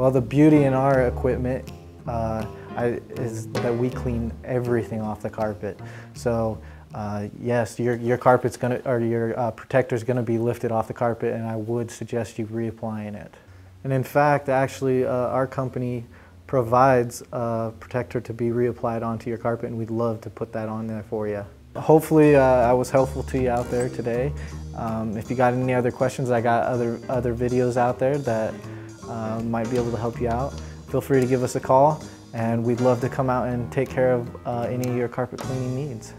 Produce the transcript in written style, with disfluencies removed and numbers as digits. Well, the beauty in our equipment is that we clean everything off the carpet. So yes, your carpet's gonna, or your protector's gonna be lifted off the carpet, and I would suggest you reapplying it. And in fact, actually, our company provides a protector to be reapplied onto your carpet, and we'd love to put that on there for you. Hopefully I was helpful to you out there today. If you got any other questions, I got other videos out there that might be able to help you out. Feel free to give us a call, and we'd love to come out and take care of any of your carpet cleaning needs.